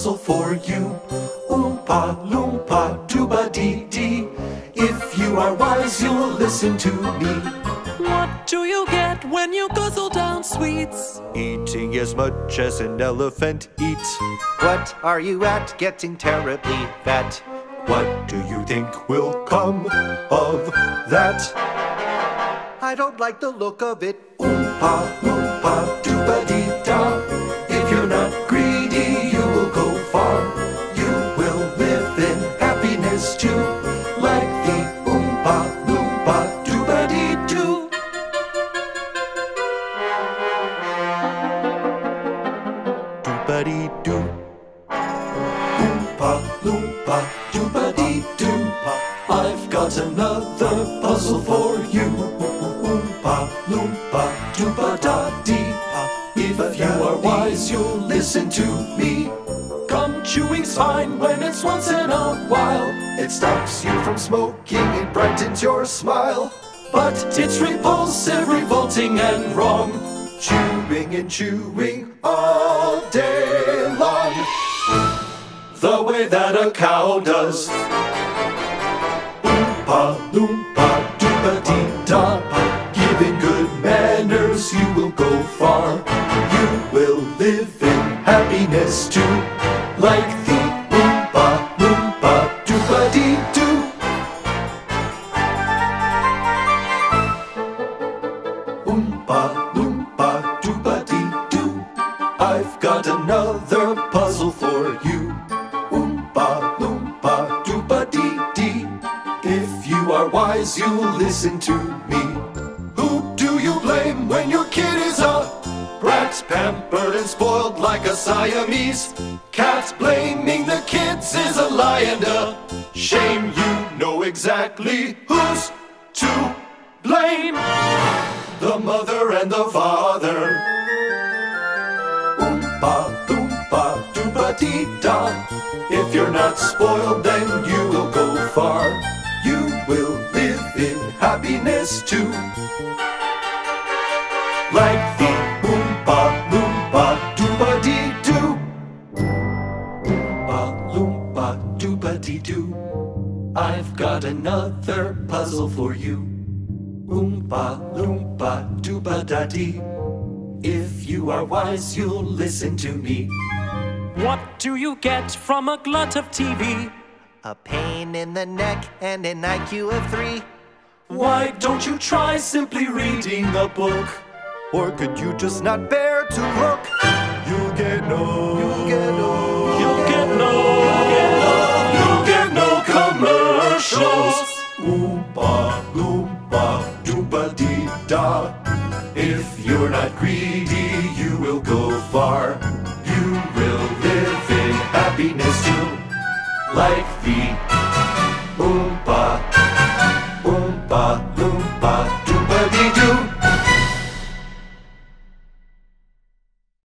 puzzle for you. Oompa Loompa Dooba Dee Dee. If you are wise, you'll listen to me. What do you get when you guzzle down sweets? Eating as much as an elephant eats. What are you at? Getting terribly fat. What do you think will come of that? I don't like the look of it. Oompa, oompa, dooba-dee-da. If you're not greedy, you will go far. You will live in happiness too, like the Oompa Loompa Dooba-Dee-Doo. Dooba-dee-doo. Oompa Loompa Dooba-Dee-Doo. I've got another puzzle for you. Loompa, doopa da dee. If you are wise, you'll listen to me. Gum chewing's fine when it's once in a while. It stops you from smoking, it brightens your smile. But it's repulsive, revolting, and wrong. Chewing and chewing all day long, the way that a cow does. Oompa, loompa, doopa dee da. In good manners, you will go far. You will live in happiness too, like the Oompa Loompa Dooba-Dee-Doo. Oompa Loompa Dooba-Dee-Doo. I've got another puzzle for you. Oompa Loompa Dooba-Dee-Dee. If you are wise, you'll listen to me. When your kid is a brat, pampered and spoiled like a Siamese cat, blaming the kids is a lie and a shame. You know exactly who's to blame, the mother and the father. Oompa, loompa, dooba-dee-da. If you're not spoiled, then you will go far. You will live in happiness too, like the Oompa Loompa Dooba-Dee-Doo. Oompa Loompa Dooba-Dee-Doo. I've got another puzzle for you. Oompa Loompa Dooba-Da-Dee. If you are wise, you'll listen to me. What do you get from a glut of TV? A pain in the neck and an IQ of 3. Why don't you try simply reading a book? Or could you just not bear to look? You'll get no, you'll get no, you'll get no, you'll get no commercials. Oompa, loompa, dooba-dee-da. If you're not greedy, you will go far. You will live in happiness too, like the